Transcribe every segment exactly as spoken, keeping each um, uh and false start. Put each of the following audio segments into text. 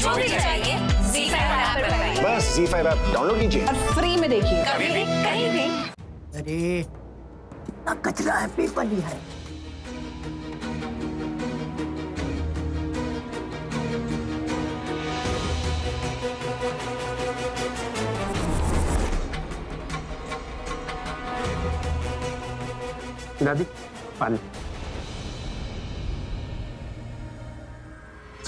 जो भी चाहिए Z फ़ाइव ऐप पर पाइए। बस Z फ़ाइव ऐप डाउनलोड कीजिए और फ्री में देखिए, कभी भी कहीं भी। अरे इतना कचरा है, पेपर भी है। दादी पानी।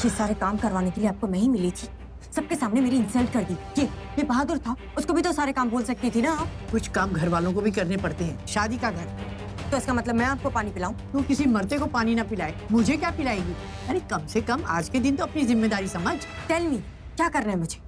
ये सारे काम करवाने के लिए आपको मैं ही मिली थी, सबके सामने मेरी इंसल्ट कर दी। ये ये बहादुर था, उसको भी तो सारे काम बोल सकती थी ना आप। कुछ काम घर वालों को भी करने पड़ते हैं, शादी का घर। तो इसका मतलब मैं आपको पानी पिलाऊं? तू किसी मरते को पानी ना पिलाए, मुझे क्या पिलाएगी? अरे कम से कम आज के दिन तो अपनी जिम्मेदारी समझ। टेल मी, क्या करना है मुझे?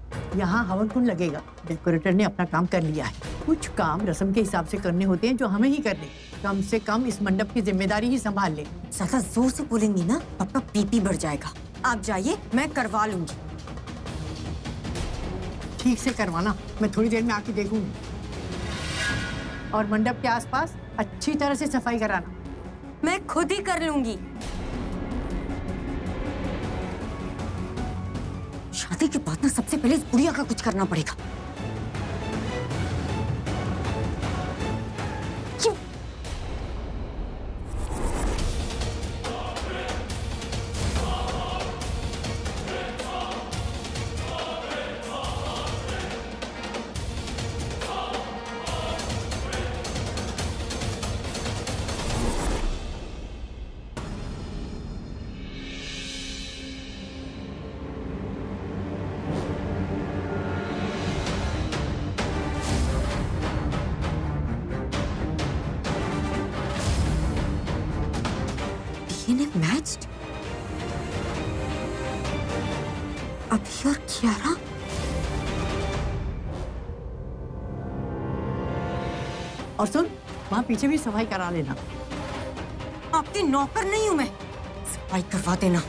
यहाँ हवन कुंड लगेगा, डेकोरेटर ने अपना काम कर लिया है। कुछ काम रस्म के हिसाब से करने होते हैं जो हमें ही करने। कम से कम इस मंडप की जिम्मेदारी ही संभाल ले। ज्यादा जोर से बोलेंगी ना, आपका पीपी बढ़ जाएगा। आप जाइए, मैं करवा लूंगी। ठीक से करवाना, मैं थोड़ी देर में आके देखूंगी। और मंडप के आसपास अच्छी तरह से सफाई कराना। मैं खुद ही कर लूंगी। शादी के बाद ना सबसे पहले इस बुढ़िया का कुछ करना पड़ेगा। Matched? अभी और कियारा? और सुन, वहाँ पीछे भी सफाई करा लेना। आपकी नौकर नहीं हूँ मैं, सफाई करवा देना।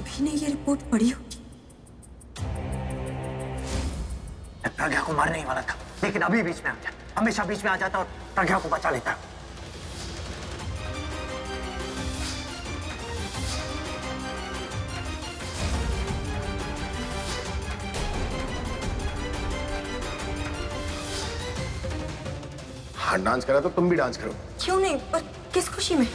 अभी ने ये रिपोर्ट पढ़ी होगी। प्रज्ञा को मारने ही वाला था, लेकिन अभी बीच में आ गया। हमेशा बीच में आ जाता और प्रज्ञा को बचा लेता। हाँ, डांस करा तो तुम भी डांस करो। क्यों नहीं, पर किस खुशी में?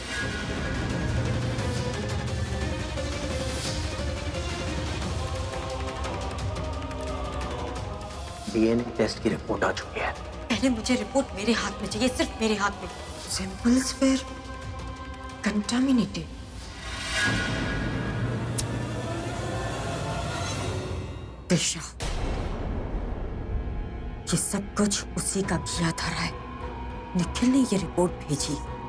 डीएनए टेस्ट की रिपोर्ट आ चुकी है। पहले मुझे रिपोर्ट मेरे हाथ में चाहिए, सिर्फ मेरे हाथ में। Samples where contaminated. दिशा, ये सब कुछ उसी का किया धरा है। निखिल ने ये रिपोर्ट भेजी।